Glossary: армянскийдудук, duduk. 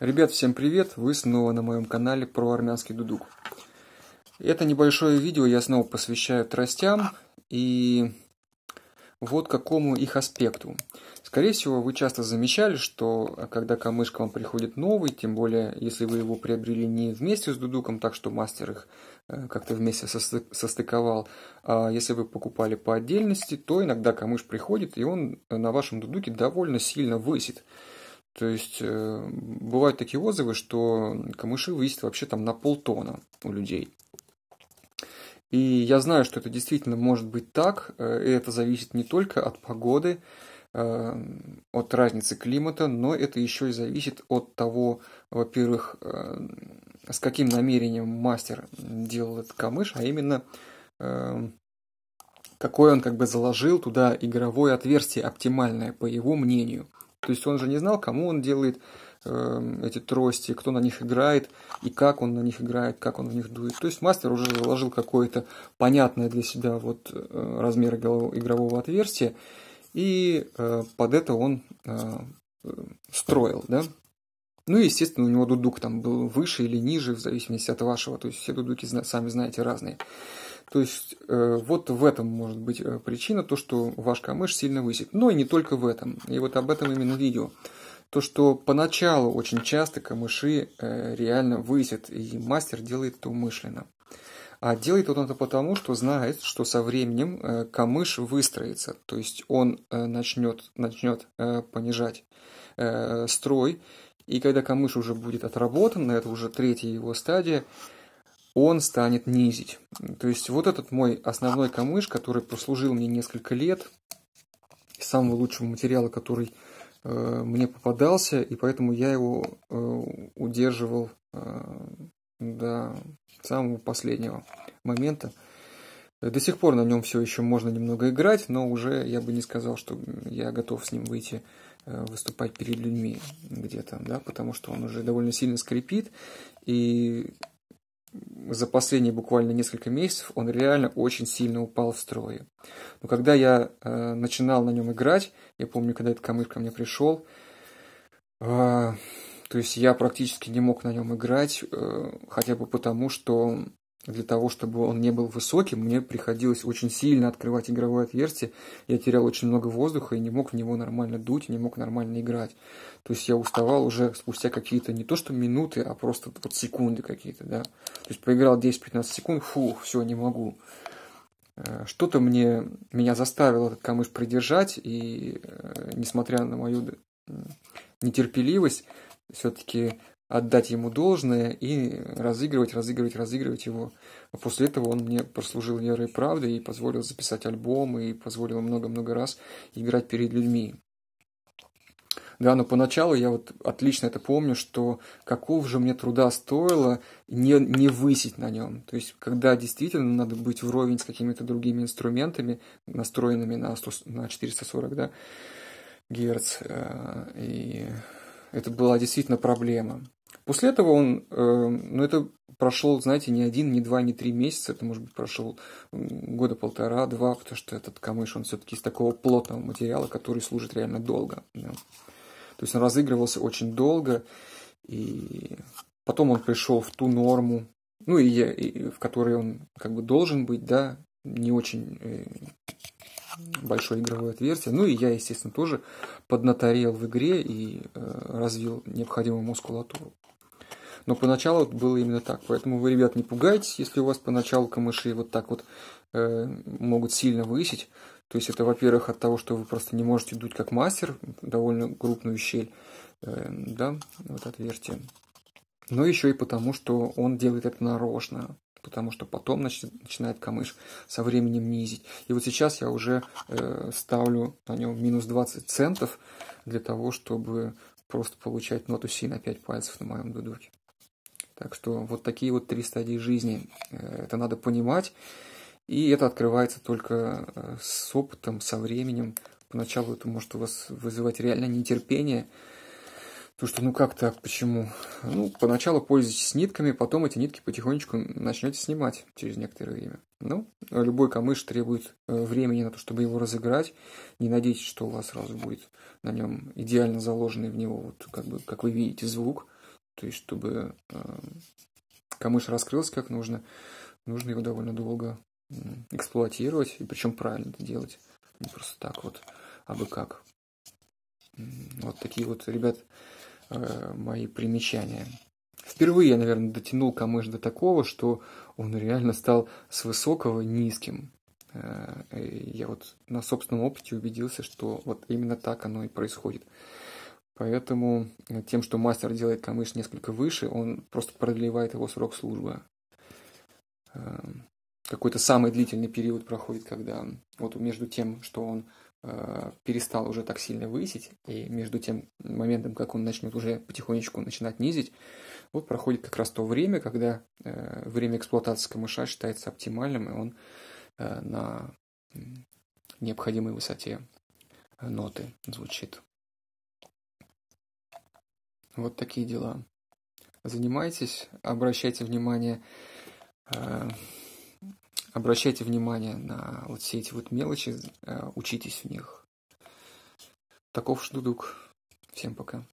Ребят, всем привет! Вы снова на моем канале про армянский дудук. Это небольшое видео я снова посвящаю тростям и вот какому их аспекту. Скорее всего, вы часто замечали, что когда камыш к вам приходит новый, тем более, если вы его приобрели не вместе с дудуком, так что мастер их как-то вместе состыковал, а если вы покупали по отдельности, то иногда камыш приходит, и он на вашем дудуке довольно сильно высит. То есть бывают такие отзывы, что камыши высят вообще там на полтона у людей. И я знаю, что это действительно может быть так, и это зависит не только от погоды, от разницы климата, но это еще и зависит от того, во-первых, с каким намерением мастер делал этот камыш, а именно какой он как бы заложил туда игровое отверстие оптимальное, по его мнению. То есть он же не знал, кому он делает эти трости, кто на них играет, и как он на них играет, как он в них дует. То есть мастер уже заложил какое-то понятное для себя вот, размер игрового отверстия, и под это он строил, да? Ну и, естественно, у него дудук там был выше или ниже, в зависимости от вашего. То есть все дудуки, сами знаете, разные. То есть вот в этом может быть причина, то, что ваш камыш сильно высит. Но и не только в этом. И вот об этом именно видео. То, что поначалу очень часто камыши реально высят, и мастер делает это умышленно. А делает он это потому, что знает, что со временем камыш выстроится. То есть он начнет понижать строй. И когда камыш уже будет отработан, это уже третья его стадия, он станет низить. То есть вот этот мой основной камыш, который прослужил мне несколько лет, из самого лучшего материала, который мне попадался, и поэтому я его удерживал до самого последнего момента. До сих пор на нем все еще можно немного играть, но уже я бы не сказал, что я готов с ним выйти выступать перед людьми где-то, да, потому что он уже довольно сильно скрипит, и за последние буквально несколько месяцев он реально очень сильно упал в строе. Но когда я начинал на нем играть, я помню, когда этот камыш ко мне пришел, то есть я практически не мог на нем играть, хотя бы потому, что для того, чтобы он не был высоким, мне приходилось очень сильно открывать игровое отверстие. Я терял очень много воздуха и не мог в него нормально дуть, не мог нормально играть. То есть я уставал уже спустя какие-то не то что минуты, а просто вот секунды какие-то, да. То есть поиграл 10-15 секунд, фух, все, не могу. Что-то меня заставило этот камыш придержать, и несмотря на мою нетерпеливость, все-таки отдать ему должное и разыгрывать его. А после этого он мне прослужил верой и правдой и позволил записать альбом, и позволил много-много раз играть перед людьми. Да, но поначалу я вот отлично это помню, что какого же мне труда стоило не высить на нем. То есть, когда действительно надо быть вровень с какими-то другими инструментами, настроенными на 440 да, Гц, и это была действительно проблема. После этого он, это прошел, знаете, не один, не два, не три месяца, это, может быть, прошел года полтора-два, потому что этот камыш, он все-таки из такого плотного материала, который служит реально долго. Да. То есть он разыгрывался очень долго, и потом он пришел в ту норму, в которой он как бы должен быть, да, не очень большое игровое отверстие. Ну и я, естественно, тоже поднаторел в игре и развил необходимую мускулатуру. Но поначалу было именно так. Поэтому вы, ребят, не пугайтесь, если у вас поначалу камыши вот так вот могут сильно высить. То есть это, во-первых, от того, что вы просто не можете дуть как мастер, довольно крупную щель, да, вот отверстие. Но еще и потому, что он делает это нарочно. Потому что потом начинает камыш со временем низить. И вот сейчас я уже ставлю на нем минус 20 центов для того, чтобы просто получать ноту Си на 5 пальцев на моем дудуке. Так что вот такие вот три стадии жизни. Это надо понимать. И это открывается только с опытом, со временем. Поначалу это может у вас вызывать реально нетерпение. То, что ну как так, почему? Ну, поначалу пользуйтесь нитками, потом эти нитки потихонечку начнете снимать через некоторое время. Ну, любой камыш требует времени на то, чтобы его разыграть. Не надейтесь, что у вас сразу будет на нем идеально заложенный в него, вот как бы, как вы видите, звук. То есть, чтобы камыш раскрылся как нужно, нужно его довольно долго эксплуатировать, и причем правильно это делать. Не просто так вот, а бы как. Вот такие вот, ребят, мои примечания. Впервые я, наверное, дотянул камыш до такого, что он реально стал с высокого низким. Я вот на собственном опыте убедился, что вот именно так оно и происходит. Поэтому тем, что мастер делает камыш несколько выше, он просто продлевает его срок службы. Какой-то самый длительный период проходит, когда вот между тем, что он перестал уже так сильно высить, и между тем моментом, как он начнет уже потихонечку начинать низить, вот проходит как раз то время, когда время эксплуатации камыша считается оптимальным, и он на необходимой высоте ноты звучит. Вот такие дела. Занимайтесь, обращайте внимание на вот все эти вот мелочи, учитесь у них. Таков ж дудук. Всем пока.